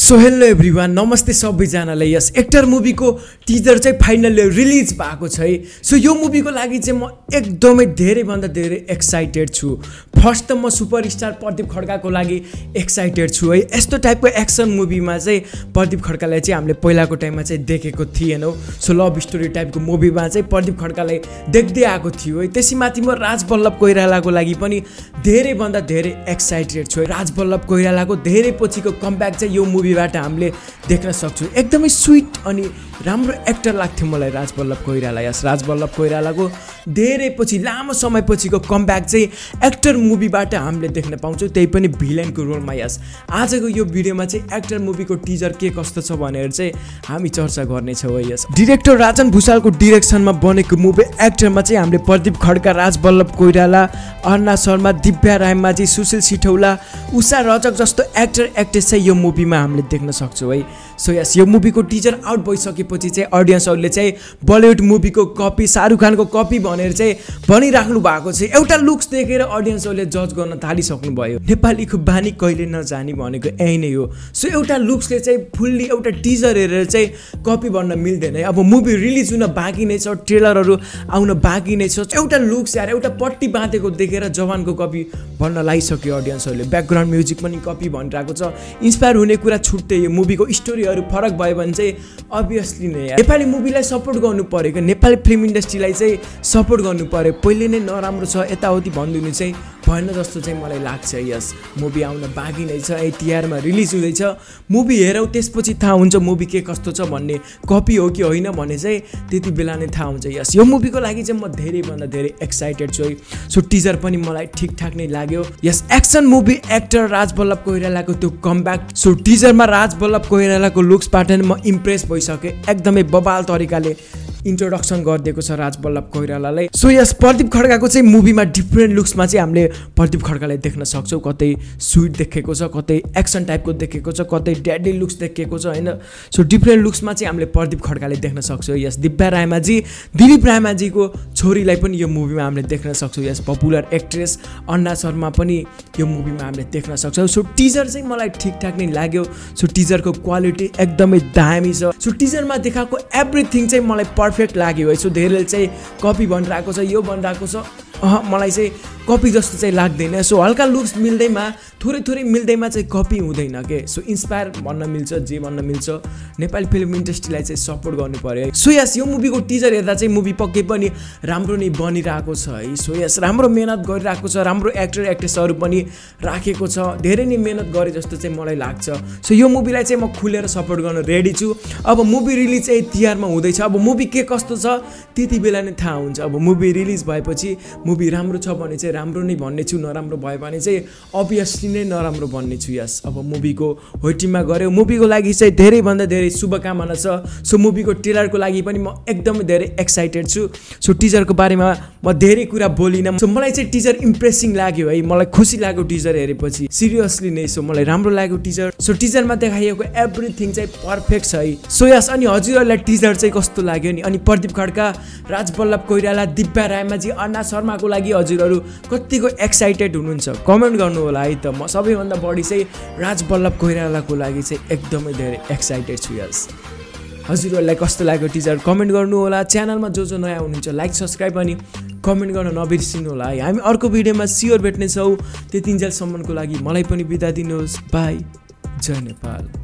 So hello everyone, namaste सबैजनालाई। यस actor movie को टीजर चाहिँ फाइनली रिलीज भएको छ है। सो यो मूवी को लागि चाहिँ म एकदमै धेरै भन्दा धेरै एक्साइटेड छु। फर्स्ट त म सुपरस्टार प्रदीप खड्का को लागि एक्साइटेड छु है। यस्तो टाइपको एक्सन मूवीमा चाहिँ प्रदीप खड्कालाई चाहिँ हामीले पहिलाको टाइममा चाहिँ देखेको थिएन। सो लभ स्टोरी टाइपको मूवीमा चाहिँ प्रदीप खड्कालाई देख्दै आएको थियो है। त्यसैमाथि म राज बल्लभ कोइरालाको लागि पनि धेरै भन्दा धेरै एक्साइटेड छु। राज बल्लभ कोइरालाको धेरै पछिको कमब्याक चाहिँ यो मूवीबाट हामीले देख्न सक्छौं। एकदमै स्वीट अनि राम्रो एक्टर लाग्थ्यो मलाई राज बल्लभ कोइराला। यस राज बल्लभ कोइरालाको धेरै पछि लामो समय पछिको कमब्याक चाहिँ एक्टर मूवीबाट हामीले देख्न पाउँछौं, त्यही पनि भिलेनको रोलमा। यस आजको यो भिडियोमा चाहिँ एक्टर मूवीको टीजर के कस्तो छ भनेर चाहिँ हामी चर्चा गर्ने छौं। यस डाइरेक्टर राजन भुसालको डाइरेक्सनमा बनेको मूवी एक्टरमा चाहिँ हामीले प्रदीप खड्का, राज बल्लभ कोइराला, अन्ना शर्मा, दिव्या रायमाजी, सुशील सिठौला, उषा रजक जस्तो एक्टर एक्ट्रेस चाहिँ यो मूवीमा हामीले देख्न सक्छौं है। सो यस यो मूवीको टीजर आउट भइसकेपछि चाहिँ अडियन्सहरुले चाहिँ बलिउड मूवीको कपी, शाहरुख खानको कपी भनेर चाहिँ भनिराख्नु भएको छ। एउटा लुक्स देखेर अडियन्सहरुले जज गर्न थालिसक्नु भयो। नेपालीको बानी कहिले नजानी भनेको यही नै हो। सो एउटा लुक्सले चाहिँ फुल्ली एउटा टीजर हेरेर चाहिँ कपी भन्न मिल्दैन है। अब मूवी रिलिज हुन बाँकी नै छ, ट्रेलरहरु आउन बाँकी नै छ। एउटा लुक्स यार, एउटा पट्टी बाँधेको देखेर जवानको कपी भन्न लागिसक्यो अडियन्सहरुले। ब्याकग्राउन्ड म्युजिक पनि कपी भनिरहेको छ। इन्स्पायर हुने कुरा छुट्टै, यो मुभीको स्टोरीहरू फरक भयो भने चाहिँ अभियसली नै नेपाली मुभीलाई सपोर्ट गर्नु परेको, नेपाली फिल्म इन्डस्ट्रीलाई चाहिँ सपोर्ट गर्नु पऱ्यो। पहिले नै नराम्रो छ यताउति भनिदिनु चाहिँ भएन जस्तो चाहिँ मलाई लाग्छ। यस मुभी आउन बाँकी नै छ, तिहारमा रिलिज हुँदैछ। मुभी हेरौँ, त्यसपछि थाहा हुन्छ मुभी के कस्तो छ भन्ने। कपी हो कि होइन भने चाहिँ त्यति बेला नै थाहा हुन्छ। यस यो मुभीको लागि चाहिँ म धेरैभन्दा धेरै एक्साइटेड छु है। सो टिजर पनि मलाई ठिकठाक नै लाग्यो। यस action movie actor Raj Ballabh कोइरालाको त्यो कमब्याक। सो टिजरमा राज बल्लभ कोइरालाको लुक्सबाट नै म इम्प्रेस भइसकेँ। एकदमै बबाल तरिकाले इन्ट्रोडक्सन गरिदिएको छ राज बल्लभ कोइरालालाई। सो यस प्रदीप खड्काको चाहिँ मुभीमा डिफ्रेन्ट लुक्समा चाहिँ हामीले प्रदीप खड्कालाई देख्न सक्छौँ। कतै स्वीट देखेको छ, कतै एक्सन टाइपको देखेको छ, कतै ड्याडी लुक्स देखेको छ होइन। सो डिफ्रेन्ट लुक्समा चाहिँ हामीले प्रदीप खड्कालाई देख्न सक्छौँ। यस दिव्या रायमाजी, दिलीप रायमाजीको छोरीलाई पनि यो मुभीमा हामीले देख्न सक्छौँ। यस पपुलर एक्ट्रेस अन्ना शर्मा पनि यो मुभीमा हामीले देख्न सक्छौँ। सो टिजर चाहिँ मलाई ठिकठाक नै लाग्यो। सो टिजरको क्वालिटी एकदमै दामी छ। सो टिजरमा देखाएको एभ्रिथिङ चाहिँ मलाई पर्फेक्ट लाग्यो है। सो धेरैले चाहिँ कपी भनिरहेको छ, यो भनिरहेको छ, मलाई चाहिँ कपी जस्तो चाहिँ लाग्दैन। सो हल्का लुक्स मिल्दैमा, थोरै थोरै मिल्दैमा चाहिँ कपी हुँदैन के। सो इन्स्पायर भन्न मिल्छ, जे भन्न मिल्छ। नेपाली फिल्म इन्डस्ट्रीलाई चाहिँ सपोर्ट गर्नु पऱ्यो। सो यस यो मुभीको टिजर हेर्दा चाहिँ मुभी पक्कै पनि राम्रो नै बनिरहेको छ है। सो यस राम्रो मेहनत गरिरहेको छ, राम्रो एक्टर एक्ट्रेसहरू पनि राखेको छ। धेरै नै मेहनत गरे जस्तो चाहिँ मलाई लाग्छ। सो यो मुभीलाई चाहिँ म खुलेर सपोर्ट गर्न रेडी छु। अब मुभी रिलिज चाहिँ तिहारमा हुँदैछ। अब मुभी के कस्तो छ त्यति बेला नै थाहा हुन्छ। अब मुभी रिलिज भएपछि मुभी राम्रो छ भने चाहिँ राम्रो नै भन्ने छु, नराम्रो भयो भने चाहिँ अभियसली नै नराम्रो भन्ने छु। यस अब मुभीको होइटिङमा गऱ्यो। मुभीको लागि चाहिँ धेरैभन्दा धेरै शुभकामना छ। सो मुभीको ट्रेलरको लागि पनि म एकदमै धेरै एक्साइटेड छु। सो टिजरको बारेमा म धेरै कुरा बोलिनँ। सो मलाई चाहिँ टिजर इम्प्रेसिङ लाग्यो है। मलाई खुसी लाग्यो टिजर हेरेपछि, सिरियसली नै। सो मलाई राम्रो लाग्यो टिजर। सो टिजरमा देखाइएको एभ्रिथिङ चाहिँ पर्फेक्ट छ है। सो यस अनि हजुरहरूलाई टिजर चाहिँ कस्तो लाग्यो नि? अनि प्रदीप खड्का, राज बल्लभ कोइराला, दिव्या रायमाझी, अन्ना शर्माको लागि हजुरहरू कतिको एक्साइटेड हुनुहुन्छ कमेन्ट गर्नु होला है। त म सबैभन्दा बढी चाहिँ राज बल्लभ कोइरालाको लागि चाहिँ एकदमै धेरै एक्साइटेड छु। यस हजुरहरूलाई कस्तो लाग्यो टिजर कमेन्ट गर्नु होला। च्यानलमा जो जो नयाँ हुनुहुन्छ लाइक सब्सक्राइब अनि कमेन्ट गर्न नबिर्सिनु होला है। हामी अर्को भिडियोमा स्योर भेट्नेछौँ। त्यतिन्जेलसम्मको लागि मलाई पनि बिदा दिनुहोस्। बाई, जय नेपाल।